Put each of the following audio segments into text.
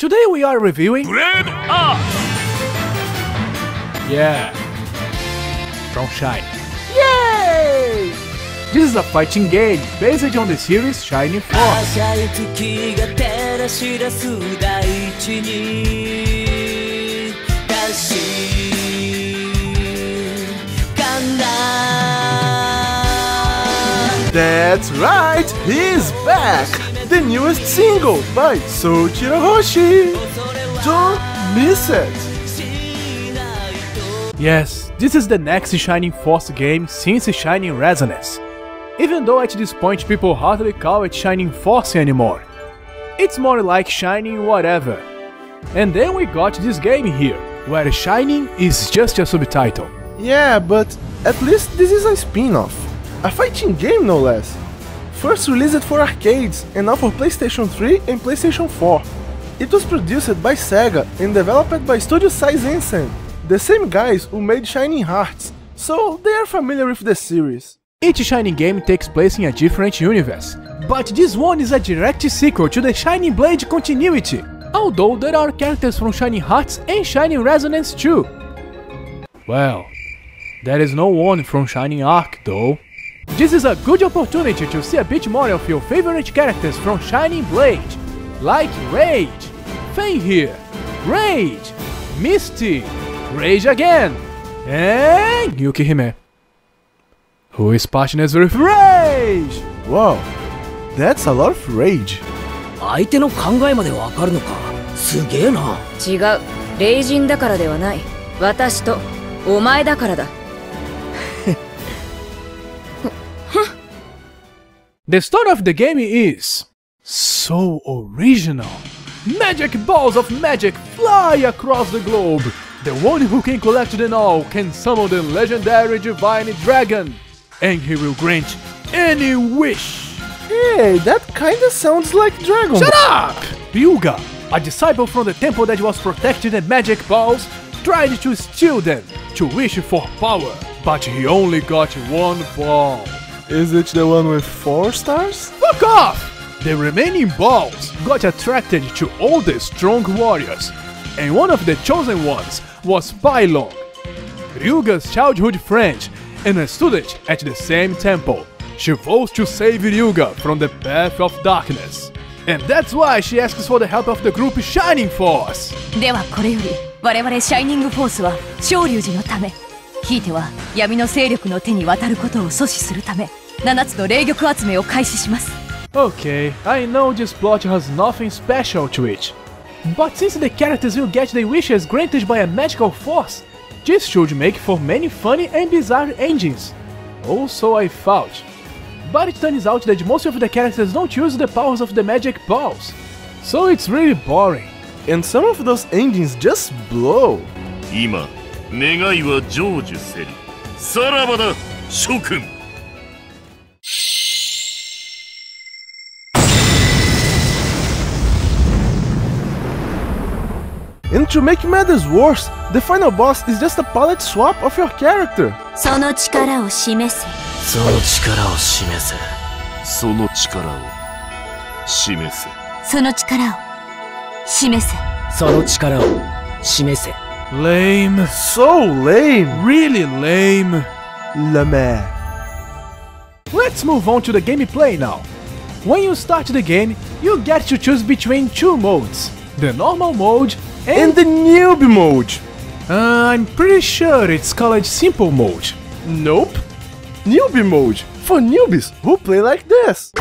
Today we are reviewing... Blade Arc! Yeah! From Shining. Yay! This is a fighting game based on the series Shining Force. That's right! He's back! The newest single by Soichiro Hoshi! Don't miss it! Yes, this is the next Shining Force game since Shining Resonance, even though at this point people hardly call it Shining Force anymore. It's more like Shining whatever. And then we got this game here, where Shining is just a subtitle. Yeah, but at least this is a spin-off, a fighting game no less. First released for arcades and now for PlayStation 3 and PlayStation 4. It was produced by SEGA and developed by Studio Saizensen, the same guys who made Shining Hearts, so they are familiar with the series. Each Shining game takes place in a different universe, but this one is a direct sequel to the Shining Blade continuity, although there are characters from Shining Hearts and Shining Resonance too. Well, there is no one from Shining Arc though. This is a good opportunity to see a bit more of your favorite characters from Shining Blade, like Rage, Fenrir, Rage, Misty, Rage again, and Yukihime, who is partners with Rage! Wow, that's a lot of Rage. 相手の考えまでわかるのか。すげえな。違う。霊人だからではない。私とお前だからだ。The story of the game is so original. Magic balls of magic fly across the globe. The one who can collect them all can summon the legendary divine dragon, and he will grant any wish. Hey, that kinda sounds like dragon. Shut up! Ryuga, a disciple from the temple that was protecting the magic balls, tried to steal them to wish for power, but he only got one ball. Is it the one with 4 stars? Fuck off! The remaining balls got attracted to all the strong warriors, and one of the chosen ones was Pai Long, Ryuga's childhood friend and a student at the same temple. She vows to save Ryuga from the path of darkness, and that's why she asks for the help of the group Shining Force. ではこれより我々シャイニングフォースは昇龍寺のため、ひいては闇の勢力の手に渡ることを阻止するため。 Okay, I know this plot has nothing special to it, but since the characters will get their wishes granted by a magical force, this should make for many funny and bizarre endings. Also I thought. But it turns out that most of the characters don't use the powers of the magic balls, so it's really boring. And some of those endings just blow. Now, the Shogun. And to make matters worse, the final boss is just a palette swap of your character. Lame. So lame. Really lame. Lame. Let's move on to the gameplay now. When you start the game, you get to choose between 2 modes. The normal mode and the newbie mode. I'm pretty sure it's called simple mode. Nope. Newbie mode for newbies who play like this.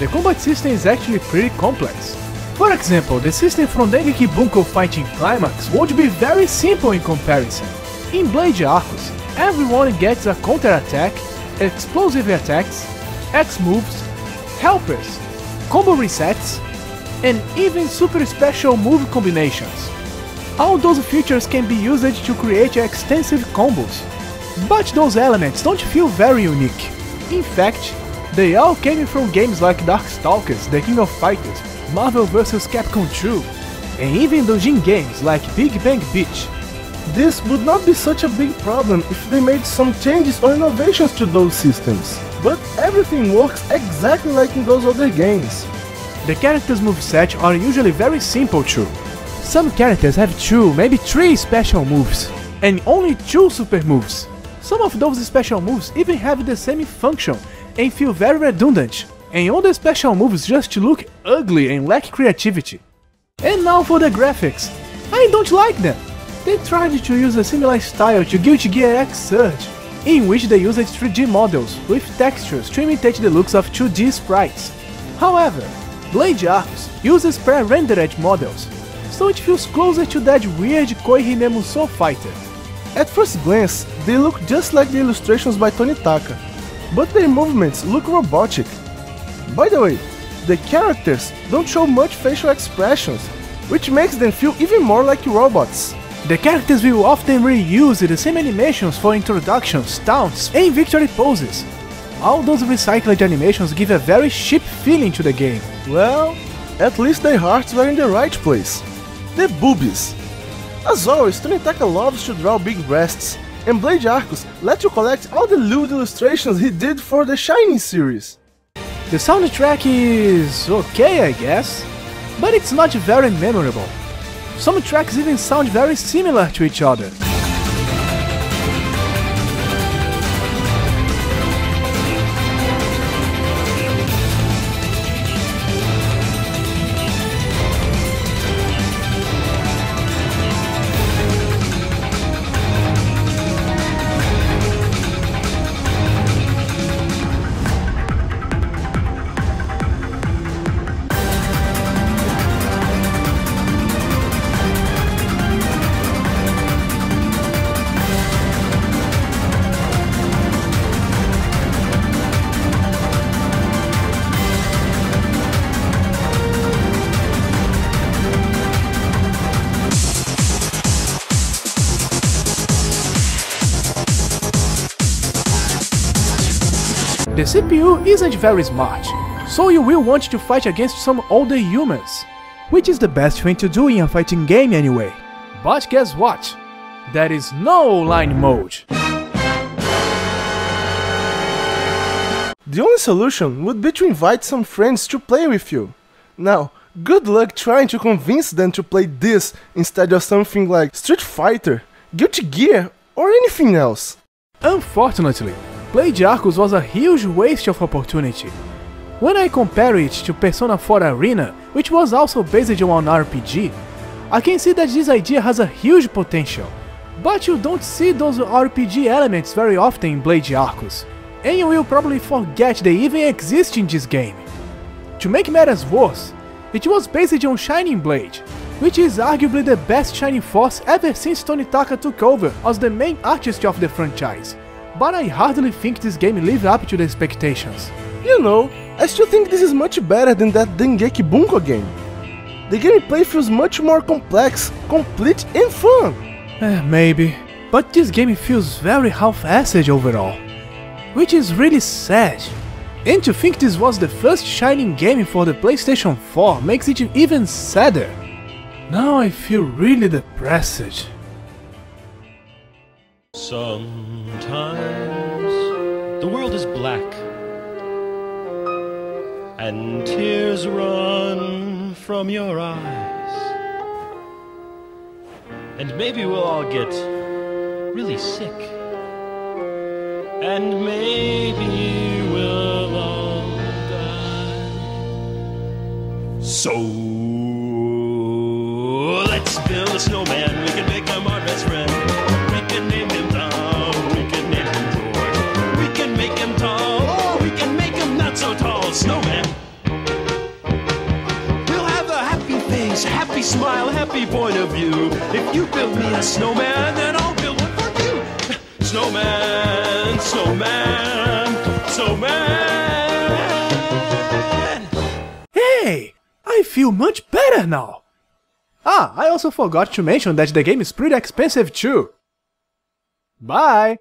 The combat system is actually pretty complex. For example, the system from Dengeki Bunko Fighting Climax would be very simple in comparison. In Blade Arcus, everyone gets a counter-attack, explosive attacks, X-moves, helpers, combo resets, and even super special move combinations. all those features can be used to create extensive combos. But those elements don't feel very unique. In fact, they all came from games like Darkstalkers, The King of Fighters, Marvel vs. Capcom 2, and even doujin games like Big Bang Beach. This would not be such a big problem if they made some changes or innovations to those systems, but everything works exactly like in those other games. The characters' movesets are usually very simple too. Some characters have 2, maybe 3 special moves, and only 2 super moves. Some of those special moves even have the same function and feel very redundant, and all the special moves just look ugly and lack creativity. And now for the graphics. I don't like them. They tried to use a similar style to Guilty Gear Xrd, in which they used 3D models with textures to imitate the looks of 2D sprites. However, Blade Arcs uses pre-rendered models, so it feels closer to that weird Koihime Musou fighter. At first glance, they look just like the illustrations by Tony Taka, but their movements look robotic. By the way, the characters don't show much facial expressions, which makes them feel even more like robots. The characters will often reuse the same animations for introductions, taunts, and victory poses. All those recycled animations give a very cheap feeling to the game. Well, at least their hearts were in the right place. The boobies. As always, Tony Taka loves to draw big breasts, and Blade Arcs let you collect all the lewd illustrations he did for the Shining series. The soundtrack is okay, I guess, but it's not very memorable. Some tracks even sound very similar to each other. The CPU isn't very smart, so you will want to fight against some older humans, which is the best thing to do in a fighting game anyway. But guess what? There is no online mode. The only solution would be to invite some friends to play with you. Now, good luck trying to convince them to play this instead of something like Street Fighter, Guilty Gear, or anything else. Unfortunately, Blade Arcs was a huge waste of opportunity. When I compare it to Persona 4 Arena, which was also based on an RPG, I can see that this idea has a huge potential, but you don't see those RPG elements very often in Blade Arcs, and you will probably forget they even exist in this game. To make matters worse, it was based on Shining Blade, which is arguably the best Shining Force ever since Tony Taka took over as the main artist of the franchise. But I hardly think this game lived up to the expectations. You know, I still think this is much better than that Dengeki Bunko game. The gameplay feels much more complex, complete and fun. Maybe, but this game feels very half-assed overall, which is really sad. And to think this was the first Shining game for the PlayStation 4 makes it even sadder. Now I feel really depressed. Sometimes the world is black and tears run from your eyes, and maybe we'll all get really sick, and maybe we'll all die. So let's build a snowman, we can make them our best friend. Snowman. We'll have a happy face, happy smile, happy point of view. If you build me a snowman, then I'll build one for you. Snowman, snowman, snowman. Hey, I feel much better now. Ah, I also forgot to mention that the game is pretty expensive too. Bye!